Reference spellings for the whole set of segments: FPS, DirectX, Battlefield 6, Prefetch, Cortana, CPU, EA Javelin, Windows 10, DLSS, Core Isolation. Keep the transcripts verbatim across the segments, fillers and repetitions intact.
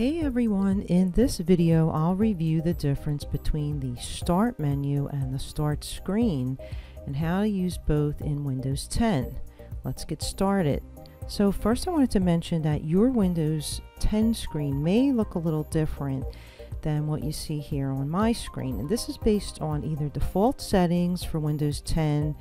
Hey everyone, in this video I'll review the difference between the Start menu and the Start screen and how to use both in Windows ten. Let's get started. So first I wanted to mention that your Windows ten screen may look a little different than what you see here on my screen, and this is based on either default settings for Windows ten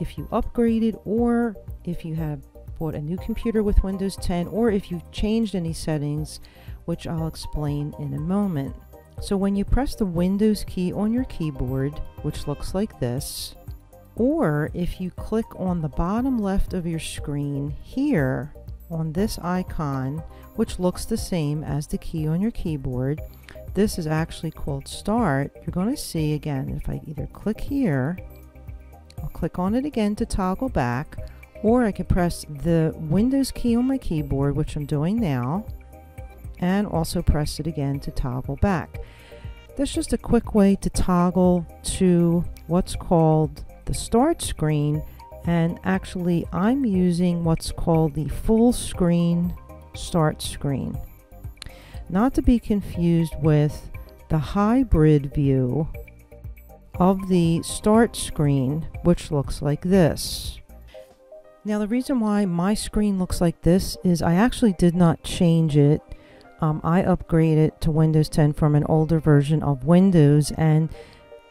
if you upgraded, or if you have bought a new computer with Windows ten, or if you've changed any settings, which I'll explain in a moment. So when you press the Windows key on your keyboard, which looks like this, or if you click on the bottom left of your screen here on this icon, which looks the same as the key on your keyboard, this is actually called Start. You're going to see again, if I either click here, I'll click on it again to toggle back, or I can press the Windows key on my keyboard, which I'm doing now, and also press it again to toggle back. That's just a quick way to toggle to what's called the Start screen, and actually I'm using what's called the full screen Start screen. Not to be confused with the hybrid view of the Start screen, which looks like this. Now the reason why my screen looks like this is I actually did not change it. Um, I upgraded to Windows ten from an older version of Windows, and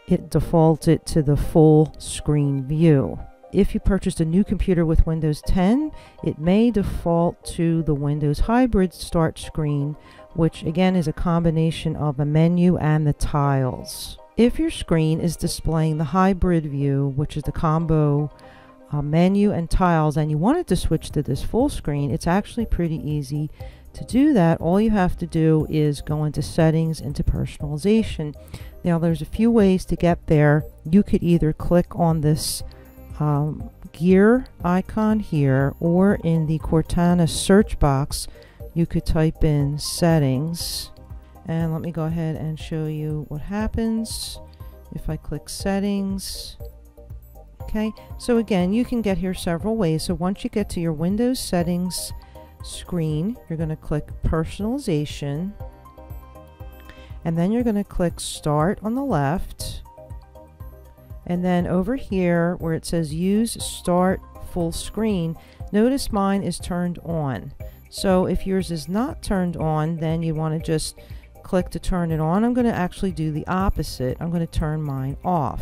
it defaulted to the full screen view. If you purchased a new computer with Windows ten, it may default to the Windows hybrid Start screen, which again is a combination of a menu and the tiles. If your screen is displaying the hybrid view, which is the combo uh, menu and tiles, and you wanted to switch to this full screen, it's actually pretty easy to do that. All you have to do is go into Settings, into Personalization. Now there's a few ways to get there. You could either click on this um, gear icon here, or in the Cortana search box you could type in Settings, and let me go ahead and show you what happens if I click Settings. Okay, so again, you can get here several ways. So once you get to your Windows settings screen, you're going to click Personalization, and then you're going to click Start on the left, and then over here where it says Use Start Full Screen, notice mine is turned on. So if yours is not turned on, then you want to just click to turn it on. I'm going to actually do the opposite. I'm going to turn mine off.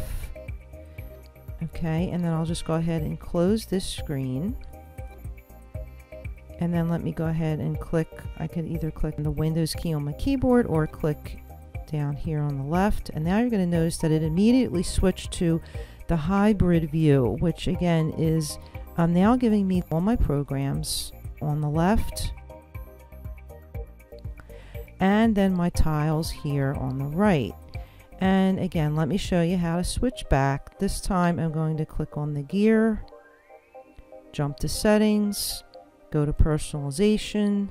Okay, and then I'll just go ahead and close this screen. And then let me go ahead and click, I could either click the Windows key on my keyboard or click down here on the left. And now you're going to notice that it immediately switched to the hybrid view, which again is um, now giving me all my programs on the left, and then my tiles here on the right. And again, let me show you how to switch back. This time I'm going to click on the gear, jump to Settings, go to Personalization,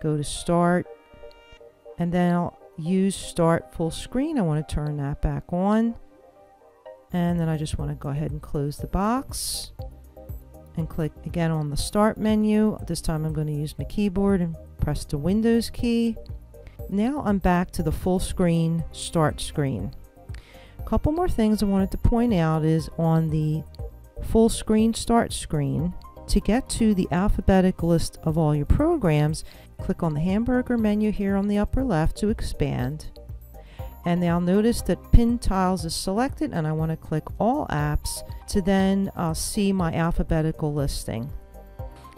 go to Start, and then I'll use Start Full Screen. I want to turn that back on, and then I just want to go ahead and close the box and click again on the Start menu. This time I'm going to use my keyboard and press the Windows key. Now I'm back to the full screen Start screen. A couple more things I wanted to point out is on the full screen Start screen, to get to the alphabetic list of all your programs, click on the hamburger menu here on the upper left to expand. And now notice that Pin Tiles is selected, and I want to click All Apps to then uh, see my alphabetical listing.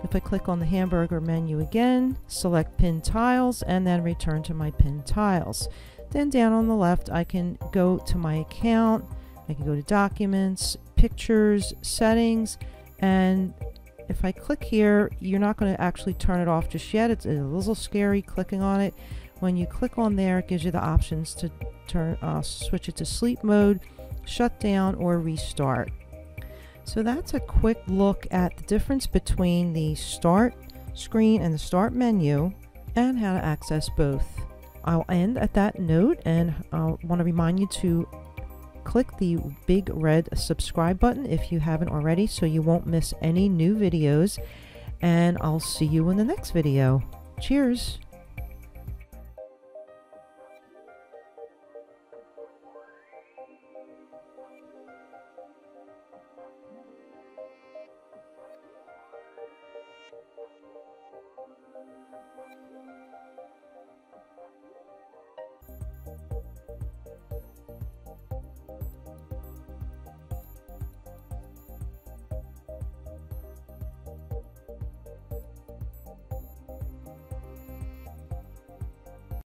If I click on the hamburger menu again, select Pin Tiles, and then return to my Pin Tiles. Then down on the left, I can go to my account, I can go to Documents, Pictures, Settings, and if I click here, you're not going to actually turn it off just yet. It's a little scary clicking on it. When you click on there, it gives you the options to turn, uh, switch it to sleep mode, shut down, or restart. So that's a quick look at the difference between the Start screen and the Start menu, and how to access both. I'll end at that note, and I want to remind you to click the big red subscribe button if you haven't already, so you won't miss any new videos, and I'll see you in the next video. Cheers!